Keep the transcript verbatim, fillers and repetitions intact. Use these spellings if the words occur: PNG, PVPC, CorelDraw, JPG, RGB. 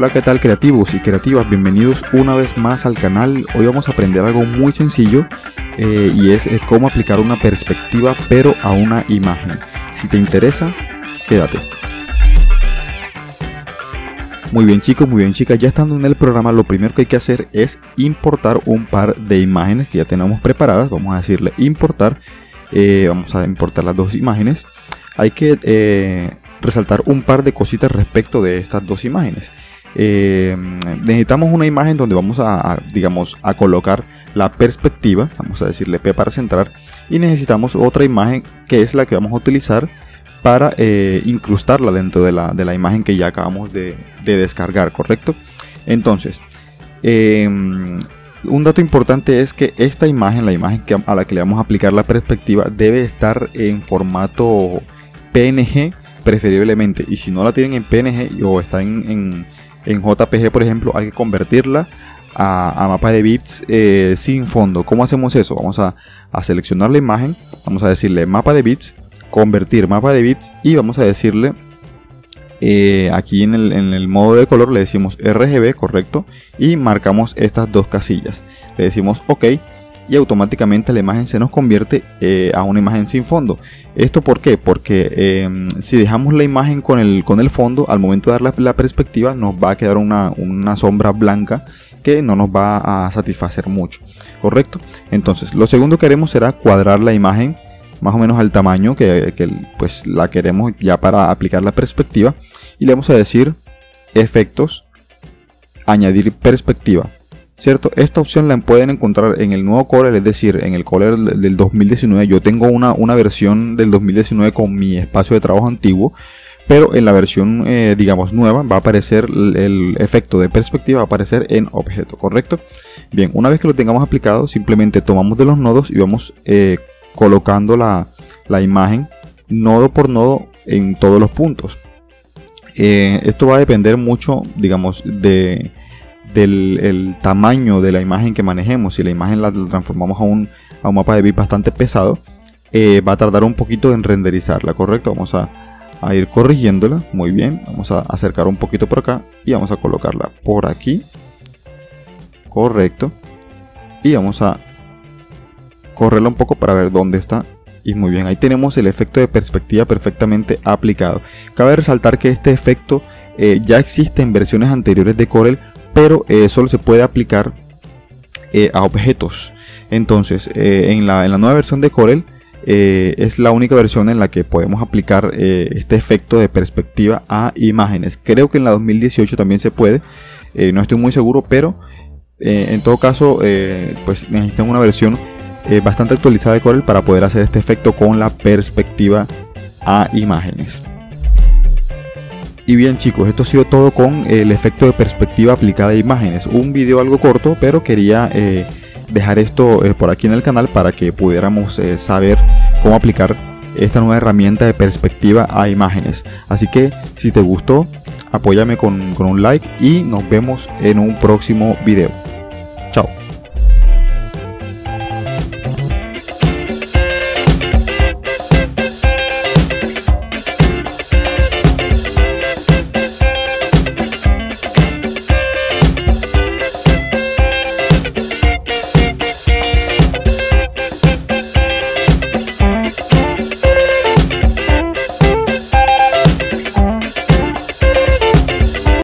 Hola, ¿qué tal creativos y creativas? Bienvenidos una vez más al canal. Hoy vamos a aprender algo muy sencillo eh, y es, es cómo aplicar una perspectiva pero a una imagen. Si te interesa, quédate. Muy bien chicos, muy bien chicas, ya estando en el programa lo primero que hay que hacer es importar un par de imágenes que ya tenemos preparadas. Vamos a decirle importar, eh, vamos a importar las dos imágenes. Hay que eh, resaltar un par de cositas respecto de estas dos imágenes. Eh, necesitamos una imagen donde vamos a, a, digamos, a colocar la perspectiva, vamos a decirle P para centrar, y necesitamos otra imagen que es la que vamos a utilizar para eh, incrustarla dentro de la, de la imagen que ya acabamos de, de descargar, ¿correcto? Entonces, eh, un dato importante es que esta imagen, la imagen que, a la que le vamos a aplicar la perspectiva, debe estar en formato P N G preferiblemente, y si no la tienen en P N G o está en, en, en J P G, por ejemplo, hay que convertirla a, a mapa de bits eh, sin fondo. ¿Cómo hacemos eso? Vamos a, a seleccionar la imagen, vamos a decirle mapa de bits, convertir mapa de bits, y vamos a decirle eh, aquí en el, en el modo de color le decimos R G B, correcto, y marcamos estas dos casillas, le decimos OK, y automáticamente la imagen se nos convierte eh, a una imagen sin fondo. ¿Esto por qué? Porque eh, si dejamos la imagen con el, con el fondo, al momento de dar la, la perspectiva nos va a quedar una, una sombra blanca que no nos va a satisfacer mucho, ¿correcto? Entonces, lo segundo que haremos será cuadrar la imagen más o menos al tamaño que, que pues, la queremos ya para aplicar la perspectiva, y le vamos a decir efectos, añadir perspectiva, ¿cierto? Esta opción la pueden encontrar en el nuevo Corel, es decir, en el Corel del dos mil diecinueve. Yo tengo una, una versión del dos mil diecinueve con mi espacio de trabajo antiguo, pero en la versión, eh, digamos, nueva va a aparecer el, el efecto de perspectiva, va a aparecer en objeto, ¿correcto? Bien, una vez que lo tengamos aplicado, simplemente tomamos de los nodos y vamos eh, colocando la, la imagen nodo por nodo en todos los puntos. Eh, esto va a depender mucho, digamos, de... del el tamaño de la imagen que manejemos. Si la imagen la, la transformamos a un, a un mapa de bits bastante pesado, eh, va a tardar un poquito en renderizarla, correcto. Vamos a, a ir corrigiéndola. Muy bien, vamos a acercar un poquito por acá y vamos a colocarla por aquí, correcto, y vamos a correrla un poco para ver dónde está. Y muy bien, ahí tenemos el efecto de perspectiva perfectamente aplicado. Cabe resaltar que este efecto eh, ya existe en versiones anteriores de Corel, pero eh, solo se puede aplicar eh, a objetos. Entonces, eh, en, la, en la nueva versión de Corel eh, es la única versión en la que podemos aplicar eh, este efecto de perspectiva a imágenes. Creo que en la dos mil dieciocho también se puede, eh, no estoy muy seguro, pero eh, en todo caso eh, pues necesitan una versión eh, bastante actualizada de Corel para poder hacer este efecto con la perspectiva a imágenes. Y bien chicos, esto ha sido todo con el efecto de perspectiva aplicada a imágenes. Un video algo corto, pero quería eh, dejar esto eh, por aquí en el canal para que pudiéramos eh, saber cómo aplicar esta nueva herramienta de perspectiva a imágenes. Así que si te gustó, apóyame con, con un like y nos vemos en un próximo video.